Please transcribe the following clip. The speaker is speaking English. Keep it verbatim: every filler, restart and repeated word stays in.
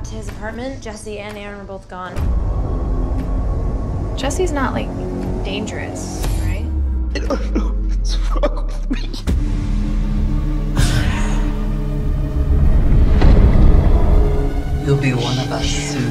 got to his apartment, Jesse and Aaron were both gone. Jesse's not, like, dangerous, right? I don't know what's wrong with me. You'll be one of us soon.